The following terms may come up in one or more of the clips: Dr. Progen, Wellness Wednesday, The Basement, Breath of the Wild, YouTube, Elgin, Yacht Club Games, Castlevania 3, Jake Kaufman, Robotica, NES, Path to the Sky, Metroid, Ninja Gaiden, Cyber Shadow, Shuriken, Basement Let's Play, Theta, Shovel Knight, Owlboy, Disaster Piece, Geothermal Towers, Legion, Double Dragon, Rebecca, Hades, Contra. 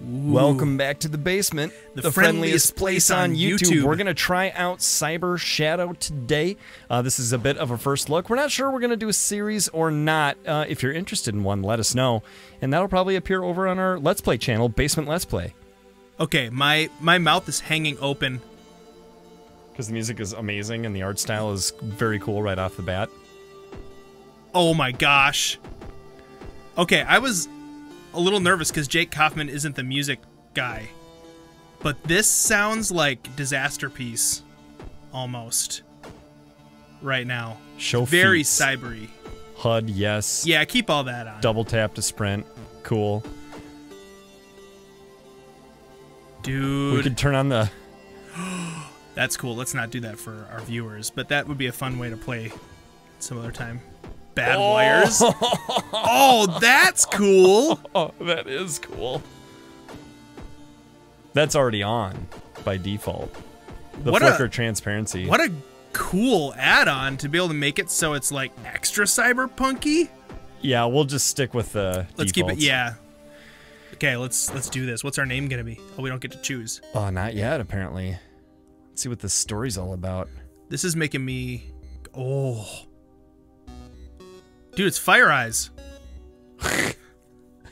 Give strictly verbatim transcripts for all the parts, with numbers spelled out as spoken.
Ooh. Welcome back to the basement, the, the friendliest, friendliest place on YouTube. YouTube. We're going to try out Cyber Shadow today. Uh, this is a bit of a first look. We're not sure we're going to do a series or not. Uh, if you're interested in one, let us know. And that'll probably appear over on our Let's Play channel, Basement Let's Play. Okay, my, my mouth is hanging open. Because the music is amazing and the art style is very cool right off the bat. Oh my gosh. Okay, I was a little nervous because Jake Kaufman isn't the music guy, but this sounds like Disaster Piece almost right now. Show very feats. Cybery. H U D, yes. Yeah, keep all that on. Double tap to sprint. Cool. Dude. We could turn on the... That's cool. Let's not do that for our viewers, but that would be a fun way to play some other time. Bad oh. wires. Oh, that's cool. Oh, that is cool. That's already on by default. The what flicker a, transparency. What a cool add-on to be able to make it so it's like extra cyberpunky. Yeah, we'll just stick with the Let's defaults. keep it. Yeah. Okay, let's let's do this. What's our name gonna be? Oh, we don't get to choose. Oh, not yet. Apparently. Let's see what this story's all about. This is making me. Oh. Dude, it's Fire Eyes.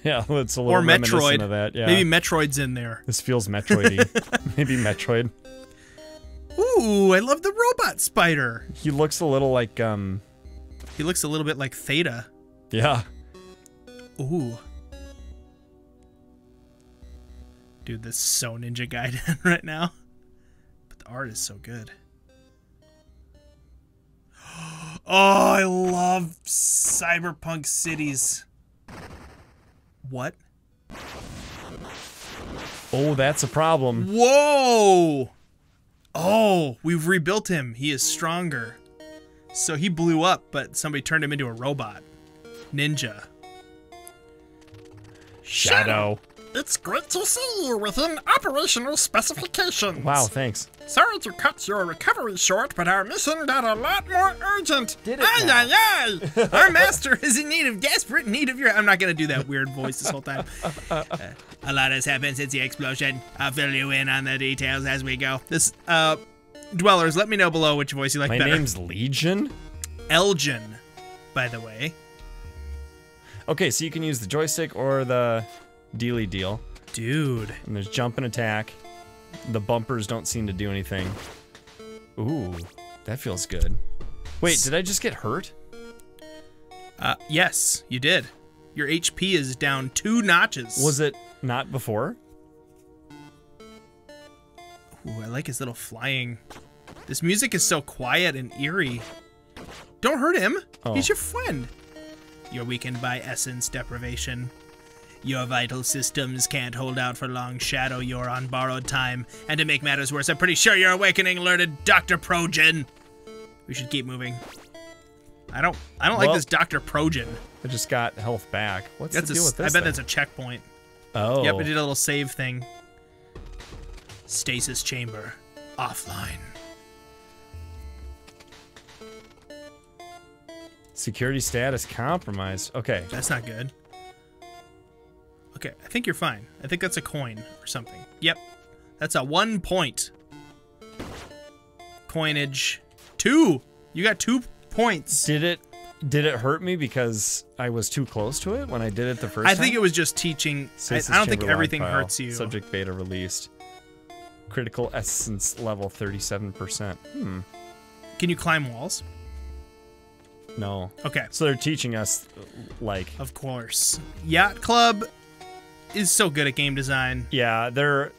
Yeah, that's a little or Metroid. Of that. Yeah. Maybe Metroid's in there. This feels Metroid-y. Maybe Metroid. Ooh, I love the robot spider. He looks a little like um. He looks a little bit like Theta. Yeah. Ooh. Dude, this is so Ninja Gaiden right now. But the art is so good. Oh, I love cyberpunk cities. What? Oh, that's a problem. Whoa! Oh, we've rebuilt him. He is stronger. So he blew up, but somebody turned him into a robot. Ninja. Shadow. Shadow. It's great to see you within operational specifications. Wow, thanks. Sorry to cut your recovery short, but our mission got a lot more urgent. Did it? Aye, aye, aye. Our master is in need of desperate need of your... I'm not going to do that weird voice this whole time. Uh, a lot has happened since the explosion. I'll fill you in on the details as we go. This, uh, Dwellers, let me know below which voice you like My better. My name's Legion? Elgin, by the way. Okay, so you can use the joystick or the... Dealy deal. Dude. And there's jump and attack. The bumpers don't seem to do anything. Ooh, that feels good. Wait, S did I just get hurt? Uh, yes, you did. Your H P is down two notches. Was it not before? Ooh, I like his little flying. This music is so quiet and eerie. Don't hurt him. Oh. He's your friend. You're weakened by essence deprivation. Your vital systems can't hold out for long, Shadow. You're on borrowed time. And to make matters worse, I'm pretty sure you're awakening alerted Doctor Progen. We should keep moving. I don't I don't well, like this Doctor Progen. I just got health back. What's that's the deal a, with this I bet thing? That's a checkpoint. Oh. Yep, it did a little save thing. Stasis chamber. Offline. Security status compromised. Okay. That's not good. Okay, I think you're fine. I think that's a coin or something. Yep. That's a one point. Coinage. Two! You got two points. Did it did it hurt me because I was too close to it when I did it the first I time? I think it was just teaching. I, I don't think everything file. hurts you. Subject beta released. Critical essence level thirty-seven percent. Hmm. Can you climb walls? No. Okay. So they're teaching us, like... Of course. Yacht Club... is so good at game design. Yeah, they're...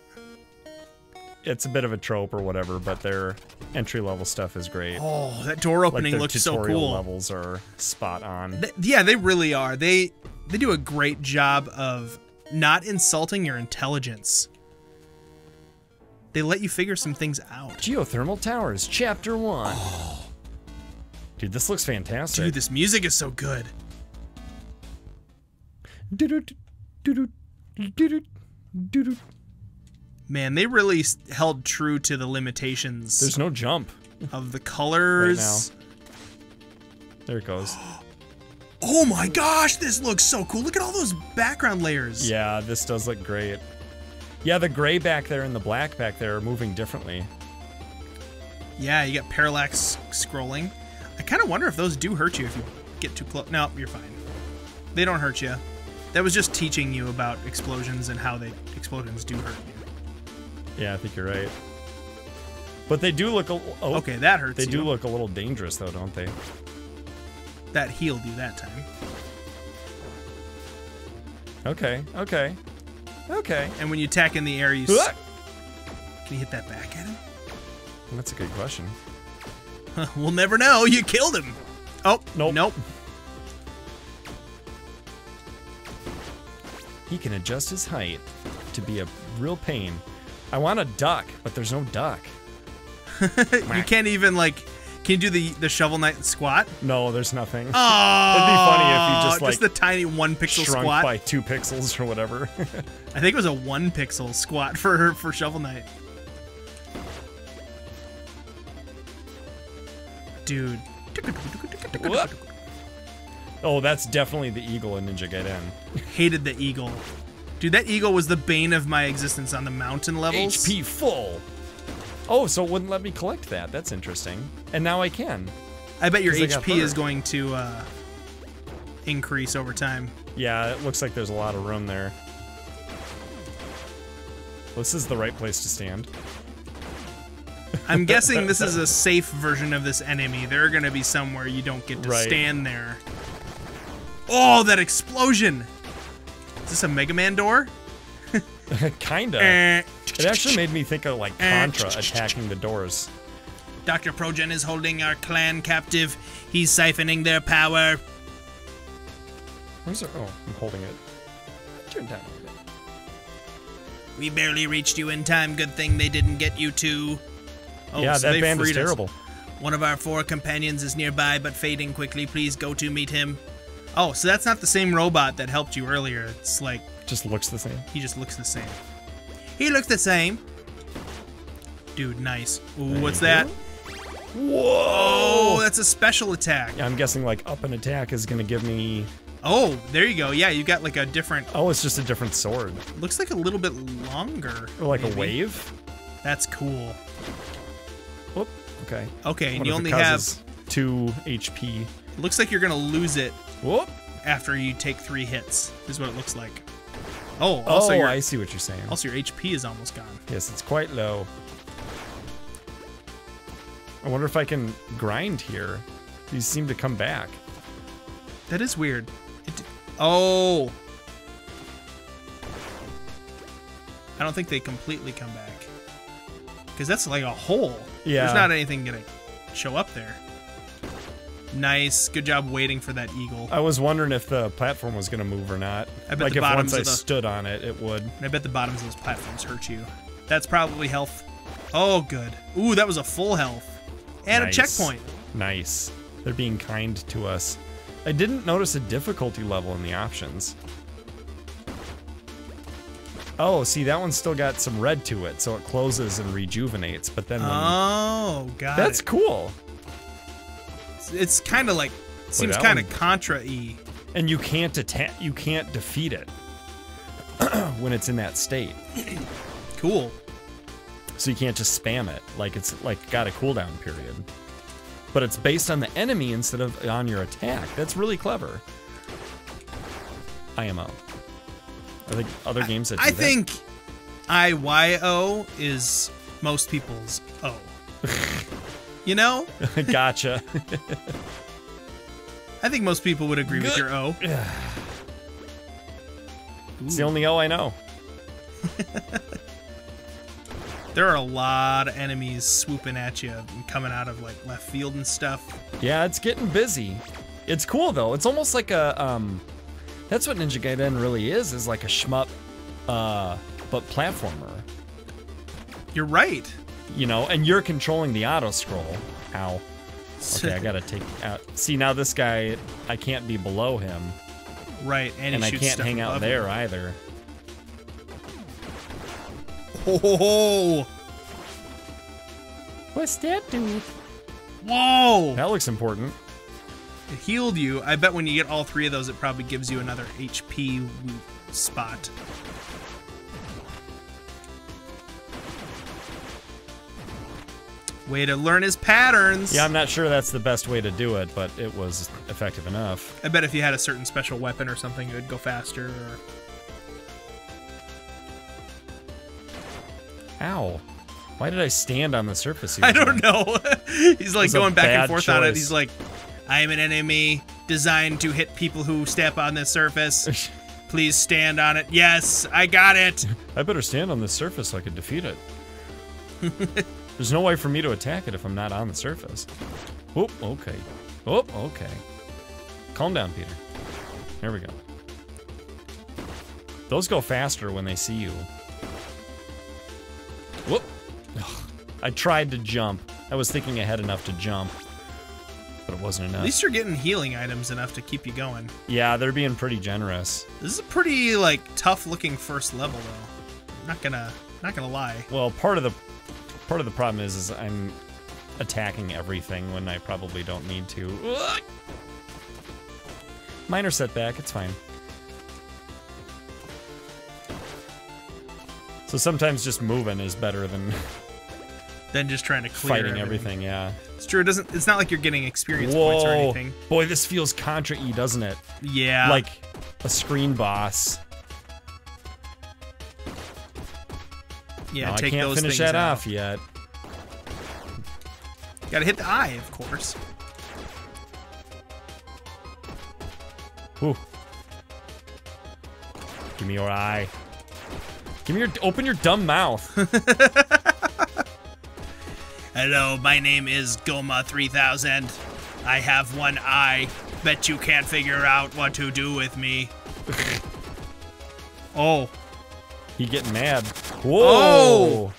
It's a bit of a trope or whatever, but their entry-level stuff is great. Oh, that door opening like looks so cool. Their tutorial levels are spot on. Th yeah, they really are. They they do a great job of not insulting your intelligence. They let you figure some things out. Geothermal Towers, Chapter one. Oh. Dude, this looks fantastic. Dude, this music is so good. Do-do-do-do-do. Man, they really held true to the limitations. There's no jump of the colors. Right now. There it goes. Oh my gosh, this looks so cool! Look at all those background layers. Yeah, this does look great. Yeah, the gray back there and the black back there are moving differently. Yeah, you get parallax scrolling. I kind of wonder if those do hurt you if you get too close. No, you're fine. They don't hurt you. That was just teaching you about explosions and how they explosions do hurt you. Yeah, I think you're right. But they do look a little... Oh, okay, that hurts They you. do look a little dangerous, though, don't they? That healed you that time. Okay, okay, okay. And when you attack in the air, you... Ah! Can you hit that back at him? That's a good question. We'll never know. You killed him. Oh, nope. Nope. He can adjust his height to be a real pain. I want a duck, but there's no duck. You can't even, like... Can you do the, the Shovel Knight squat? No, there's nothing. Oh, it'd be funny if you just like... Just the tiny one pixel shrunk squat. by two pixels or whatever. I think it was a one pixel squat for, for Shovel Knight. Dude. Whoop. Oh, that's definitely the eagle in Ninja Gaiden. Hated the eagle. Dude, that eagle was the bane of my existence on the mountain levels. H P full. Oh, so it wouldn't let me collect that. That's interesting. And now I can. I bet your H P is going to uh, increase over time. Yeah, it looks like there's a lot of room there. Well, this is the right place to stand. I'm guessing this is a safe version of this enemy. They're going to be somewhere you don't get to right. stand there. Oh, that explosion! Is this a Mega Man door? Kinda. Eh. It actually made me think of, like, Contra attacking the doors. Doctor Progen is holding our clan captive. He's siphoning their power. Where's our... Oh, I'm holding it. Turn down a bit. We barely reached you in time. Good thing they didn't get you too. Oh, yeah, so that band is terrible. Us. One of our four companions is nearby, but fading quickly. Please go to meet him. Oh, so that's not the same robot that helped you earlier. It's like... Just looks the same. He just looks the same. He looks the same. Dude, nice. Ooh, what's that? Whoa! Oh, that's a special attack. Yeah, I'm guessing like up an attack is gonna give me... Oh, there you go. Yeah, you got like a different... Oh, it's just a different sword. Looks like a little bit longer. Or like maybe. a wave? That's cool. Oop, okay. Okay, and you only have... two H P. It looks like you're gonna lose it Whoop. after you take three hits, is what it looks like. Oh, also oh your, I see what you're saying. Also, your H P is almost gone. Yes, it's quite low. I wonder if I can grind here. These seem to come back. That is weird. It, oh. I don't think they completely come back. Because that's like a hole. Yeah. There's not anything going to show up there. Nice. Good job waiting for that eagle. I was wondering if the platform was going to move or not. I bet like the if once I the, stood on it, it would. I bet the bottoms of those platforms hurt you. That's probably health. Oh, good. Ooh, that was a full health. And nice. a checkpoint. Nice. They're being kind to us. I didn't notice a difficulty level in the options. Oh, see, that one's still got some red to it, so it closes and rejuvenates. But then when Oh, got That's it. cool. It's kind of like seems kind of Contra-y. And you can't attack, you can't defeat it when it's in that state. Cool. So you can't just spam it, like it's like got a cooldown period. But it's based on the enemy instead of on your attack. That's really clever. I M O. I think other I, games that do I that. think I Y O is most people's O. You know? Gotcha. I think most people would agree Good. with your O. It's the only O I know. There are a lot of enemies swooping at you and coming out of like left field and stuff. Yeah, it's getting busy. It's cool though. It's almost like a um that's what Ninja Gaiden really is, is like a shmup uh but platformer. You're right. You know, and you're controlling the auto scroll. Ow. Okay, I gotta take out. See, now this guy, I can't be below him. Right, and, and I can't hang out there him. either. Oh! What's that dude? Whoa! That looks important. It healed you. I bet when you get all three of those, it probably gives you another H P spot. Way to learn his patterns. Yeah, I'm not sure that's the best way to do it, but it was effective enough. I bet if you had a certain special weapon or something, it would go faster. Or... Ow. Why did I stand on the surface here? I don't know. He's like going back and forth on it. He's like, I am an enemy designed to hit people who step on this surface. Please stand on it. Yes, I got it. I better stand on this surface so I can defeat it. There's no way for me to attack it if I'm not on the surface. Whoop, okay. Oh, okay. Calm down, Peter. There we go. Those go faster when they see you. Whoop. Ugh. I tried to jump. I was thinking ahead enough to jump, but it wasn't enough. At least you're getting healing items enough to keep you going. Yeah, they're being pretty generous. This is a pretty like tough-looking first level, though. I'm not gonna, not gonna lie. Well, part of the, part of the problem is, is I'm attacking everything when I probably don't need to. Ugh. Minor setback. It's fine. So sometimes just moving is better than than just trying to clear fighting everything. everything. Yeah, it's true. It doesn't. It's not like you're getting experience Whoa. points or anything. Boy, this feels Contra-y, doesn't it? Yeah, like a screen boss. Yeah, no, take I can't those finish that out. off yet. Got to hit the eye, of course. Ooh. Give me your eye. Give me your, open your dumb mouth. Hello, my name is Goma three thousand. I have one eye. Bet you can't figure out what to do with me. Oh. He getting mad. Whoa. Oh.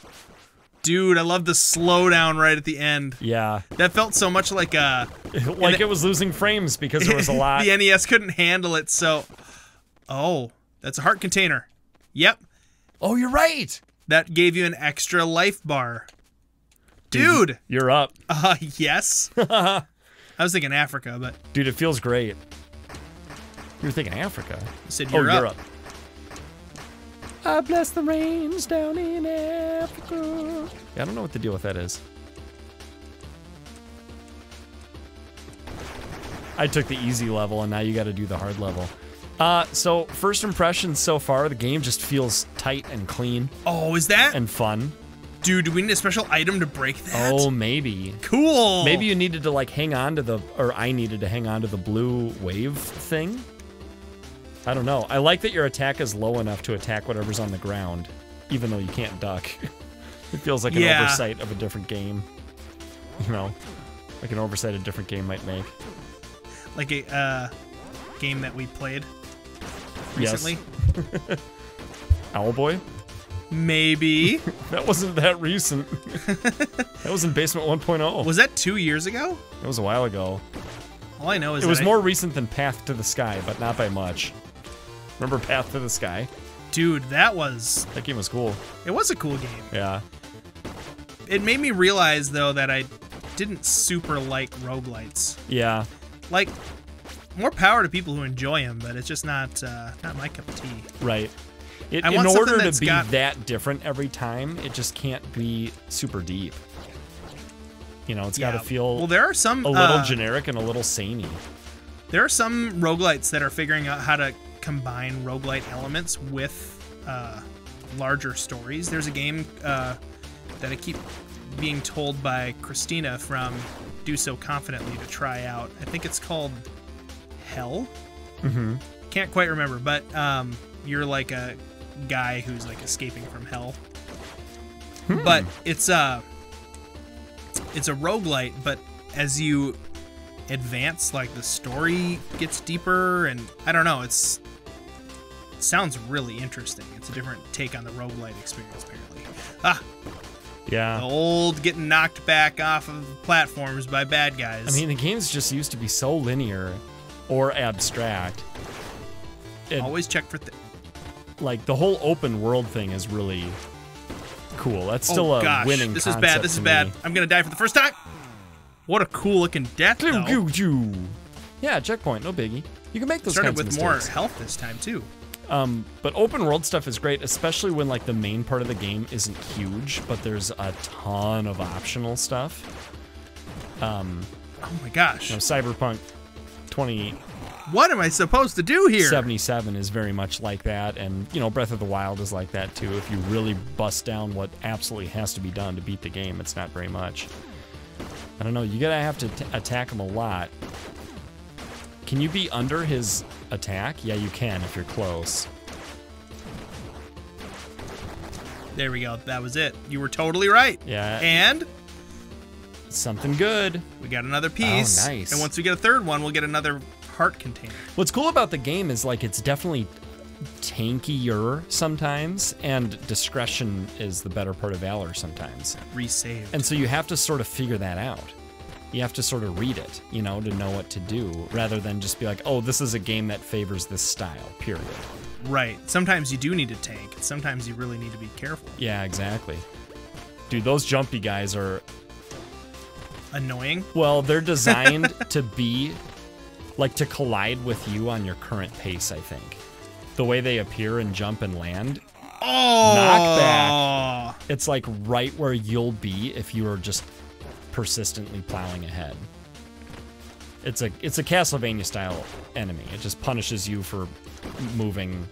Dude, I love the slowdown right at the end. Yeah. That felt so much like a... like it, it was losing frames because there was a lot. The N E S couldn't handle it, so... Oh, that's a heart container. Yep. Oh, you're right. That gave you an extra life bar. Dude. Dude you're up. Uh, yes. I was thinking Africa, but... Dude, it feels great. You were thinking Africa. I said you're, oh, up. you're up. I bless the rains down in Africa. Yeah, I don't know what the deal with that is. I took the easy level, and now you got to do the hard level. Uh, so first impressions so far, the game just feels tight and clean. Oh, is that? And fun. Dude, do we need a special item to break that? Oh, maybe. Cool. Maybe you needed to like hang on to the, or I needed to hang on to the blue wave thing. I don't know. I like that your attack is low enough to attack whatever's on the ground, even though you can't duck. It feels like an yeah. oversight of a different game. You know, like an oversight a different game might make. Like a uh, game that we played. Recently? Yes. Owlboy? Maybe. That wasn't that recent. That was in Basement one point oh. Was that two years ago? It was a while ago. All I know is it that was I... more recent than Path to the Sky, but not by much. Remember Path to the Sky? Dude, that was... That game was cool. It was a cool game. Yeah. It made me realize, though, that I didn't super like roguelites. Yeah. Like... More power to people who enjoy them, but it's just not uh, not my cup of tea. Right. It, in order to be that different every time, it just can't be super deep. You know, it's yeah. got to feel well, there are some, a little uh, generic and a little samey. There are some roguelites that are figuring out how to combine roguelite elements with uh, larger stories. There's a game uh, that I keep being told by Christina from Do So Confidently to try out. I think it's called... Hell? Mm-hmm. Can't quite remember, but um, you're like a guy who's like escaping from hell. Hmm. But it's a it's a roguelite, but as you advance, like the story gets deeper, and I don't know, it's it sounds really interesting. It's a different take on the roguelite experience, apparently. Ah. Yeah. The old getting knocked back off of platforms by bad guys. I mean, the games just used to be so linear. Or abstract. It, Always check for th like the whole open world thing is really cool. That's still oh, a gosh. winning this concept. This is bad. This is me. bad. I'm gonna die for the first time. What a cool looking death. Though. Yeah, checkpoint. No biggie. You can make those. Started kinds with of more health this time too. Um, but open world stuff is great, especially when like the main part of the game isn't huge, but there's a ton of optional stuff. Um, oh my gosh. You know, Cyberpunk twenty. What am I supposed to do here? seventy-seven is very much like that, and you know, Breath of the Wild is like that too. If you really bust down what absolutely has to be done to beat the game, it's not very much. I don't know, you gotta have to t attack him a lot. Can you be under his attack? Yeah, you can if you're close. There we go, that was it. You were totally right. Yeah. And? Something good. We got another piece. Oh, nice. And once we get a third one, we'll get another heart container. What's cool about the game is like it's definitely tankier sometimes, and discretion is the better part of valor sometimes. Resave. And so you have to sort of figure that out. You have to sort of read it, you know, to know what to do, rather than just be like, oh, this is a game that favors this style, period. Right. Sometimes you do need to tank. Sometimes you really need to be careful. Yeah, exactly. Dude, those jumpy guys are annoying. Well, they're designed to be like to collide with you on your current pace, I think. The way they appear and jump and land. Oh! Knockback. It's like right where you'll be if you are just persistently plowing ahead. It's a it's a Castlevania style enemy. It just punishes you for moving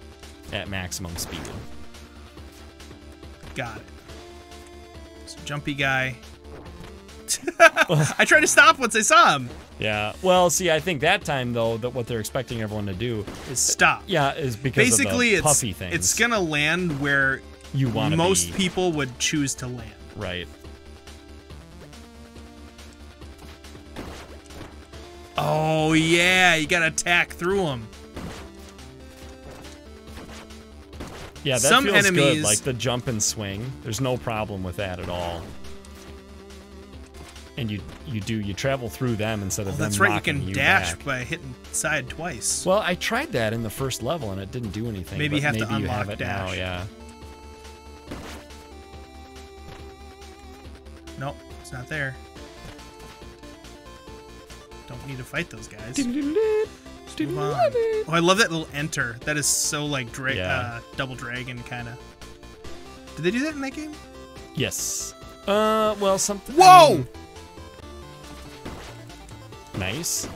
at maximum speed. Got it. So jumpy guy. I tried to stop once I saw him. Yeah. Well, see, I think that time though that what they're expecting everyone to do is stop. Yeah, is because basically of the puffy things. It's gonna land where you want most be. people would choose to land. Right. Oh yeah, you gotta attack through them. Yeah, that Some feels enemies... good. Like the jump and swing. There's no problem with that at all. And you you do you travel through them instead of oh, them that's right. You can you dash back. by hitting side twice. Well, I tried that in the first level and it didn't do anything. Maybe you have maybe to unlock have it dash. Now, yeah. Nope, it's not there. Don't need to fight those guys. Move on. Oh, I love that little enter. That is so like dra yeah. uh, Double Dragon kind of. Did they do that in that game? Yes. Uh, well, something. Whoa. I mean, nice.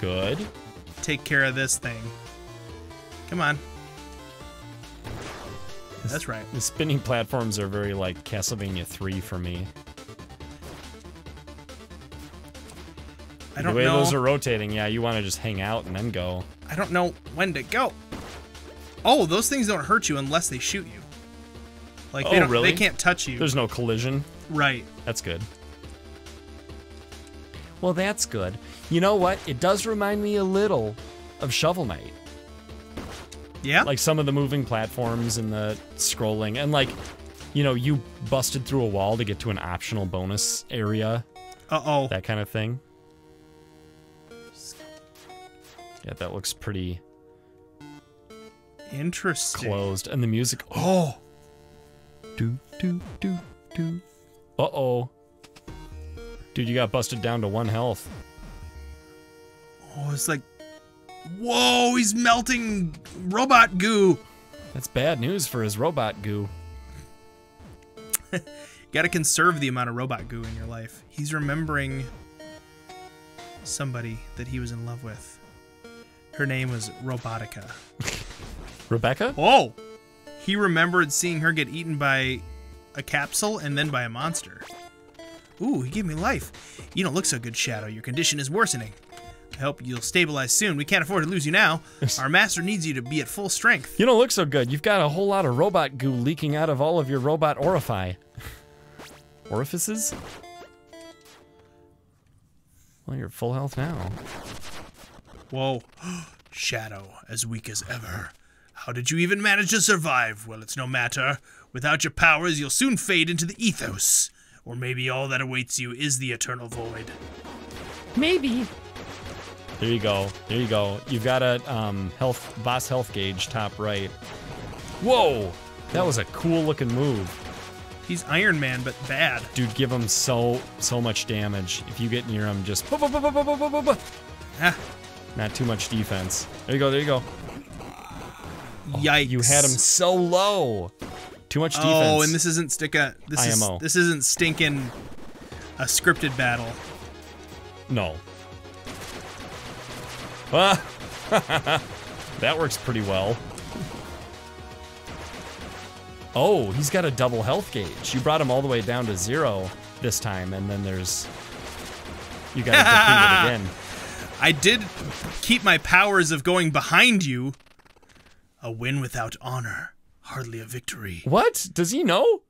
Good. Take care of this thing. Come on. That's right. The spinning platforms are very like Castlevania three for me. I don't know. The way know. those are rotating, yeah, you want to just hang out and then go. I don't know when to go. Oh, those things don't hurt you unless they shoot you. Like, oh, they don't, really? They can't touch you. There's no collision. Right. That's good. Well, that's good. You know what? It does remind me a little of Shovel Knight. Yeah? Like some of the moving platforms and the scrolling. And like, you know, you busted through a wall to get to an optional bonus area. Uh-oh. That kind of thing. Yeah, that looks pretty... interesting. Closed. And the music... Oh! Do, do, do, do. Uh-oh. Dude, you got busted down to one health. Oh, it's like, whoa, he's melting robot goo. That's bad news for his robot goo. You gotta conserve the amount of robot goo in your life. He's remembering somebody that he was in love with. Her name was Robotica. Rebecca? Oh, he remembered seeing her get eaten by a capsule and then by a monster. Ooh, he gave me life. You don't look so good, Shadow. Your condition is worsening. I hope you'll stabilize soon. We can't afford to lose you now. Our master needs you to be at full strength. You don't look so good. You've got a whole lot of robot goo leaking out of all of your robot orifi. Orifices? Well, you're at full health now. Whoa. Shadow, as weak as ever. How did you even manage to survive? Well, it's no matter. Without your powers, you'll soon fade into the ethos. Or maybe all that awaits you is the eternal void. Maybe. There you go. There you go. You've got a um, health boss health gauge top right. Whoa! That was a cool looking move. He's Iron Man, but bad. Dude, give him so so much damage. If you get near him, just. Ah. Not too much defense. There you go. There you go. Yikes. You had him so low. Too much defense. Oh, and this isn't stick a this I M O. Is this isn't stinking a scripted battle. No. Ah. That works pretty well. Oh, he's got a double health gauge. You brought him all the way down to zero this time, and then there's... You got to complete it again. I did keep my powers of going behind you. A win without honor. Hardly a victory. What? Does he know?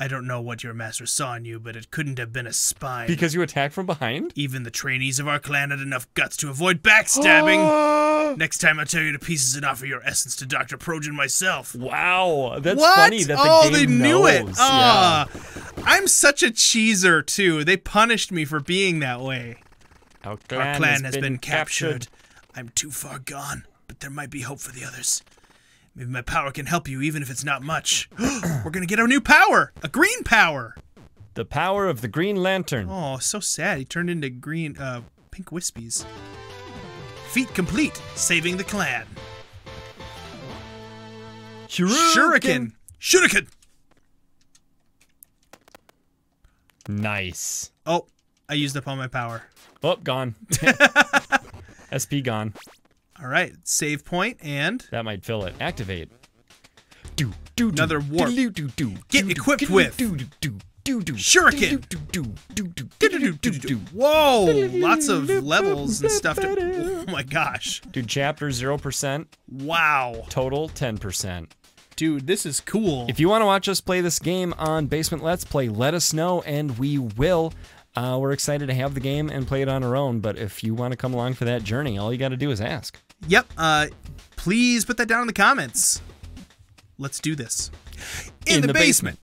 I don't know what your master saw in you, but it couldn't have been a spy. Because you attack from behind? Even the trainees of our clan had enough guts to avoid backstabbing. Next time I'll tear you to pieces and offer your essence to Doctor Progen myself. Wow, that's what? funny that oh, the game knows. Oh, they knew it. Yeah. Oh, I'm such a cheeser, too. They punished me for being that way. Our clan, our clan has, has been, been captured. captured. I'm too far gone, but there might be hope for the others. Maybe my power can help you, even if it's not much. We're gonna get a new power! A green power! The power of the Green Lantern. Oh, so sad. He turned into green, uh, pink wispies. Feat complete. Saving the clan. Shuriken! Shuriken! Nice. Oh, I used up all my power. Oh, gone. S P gone. All right, save point and that might fill it. Activate. Do do another warp. Do do do. Get equipped with. Do do do do do. Shuriken. Do do do do do do do. Whoa! Lots of levels and stuff. To, oh my gosh. Dude, chapter zero percent. Wow. Total ten percent. Dude, this is cool. If you want to watch us play this game on Basement Let's Play, let us know and we will. Uh, we're excited to have the game and play it on our own, but if you want to come along for that journey, all you got to do is ask. Yep. Uh, please put that down in the comments. Let's do this. In, in the, the basement. basement.